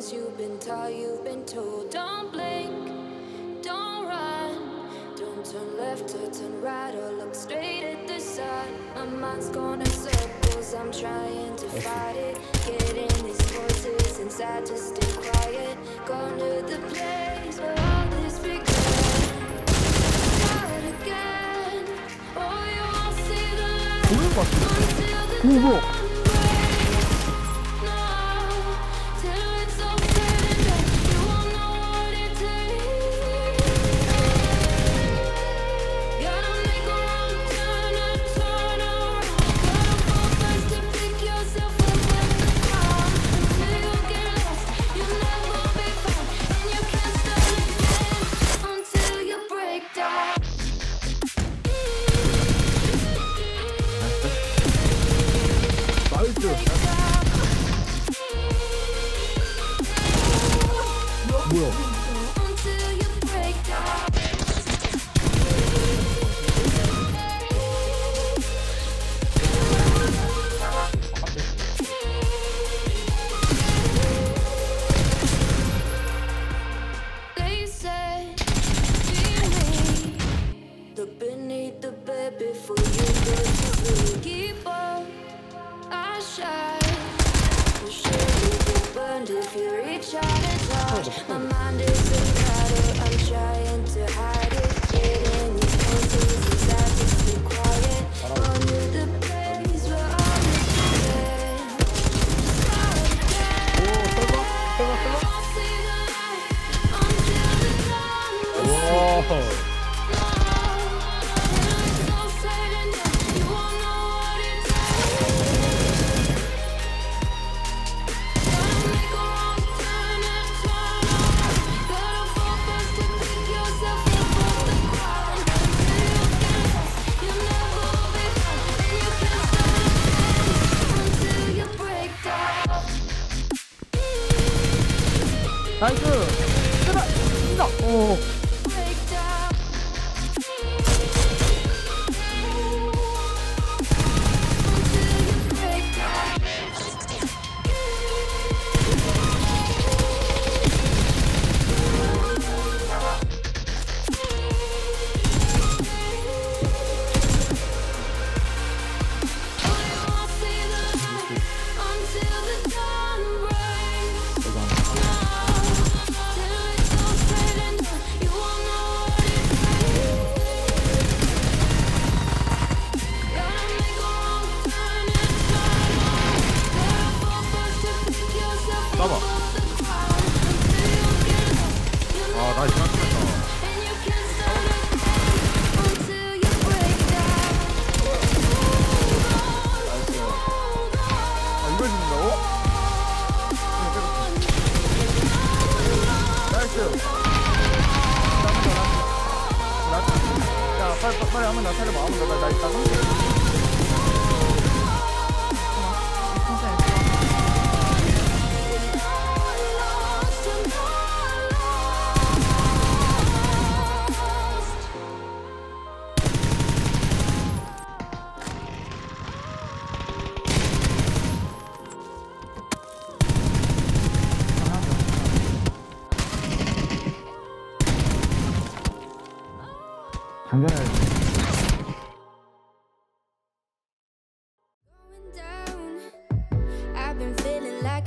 things you've been taught, you've been told. Don't blink, don't run, don't turn left or turn right or look straight at the sun. My mind's going in circles, I'm trying to fight it. Getting these voices inside to stay quiet. Going to the place where all this began. Start again, or you won't see the light until the dawn. 나이스! 쓰라! 쓰라! 오! 빨리 한번 나 살려봐. 나 일단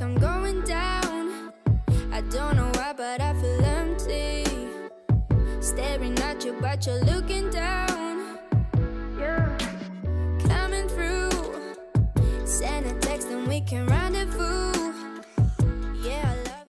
I'm going down. I don't know why, but I feel empty. Staring at you, but you're looking down. Yeah. Coming through. Send a text and we can write.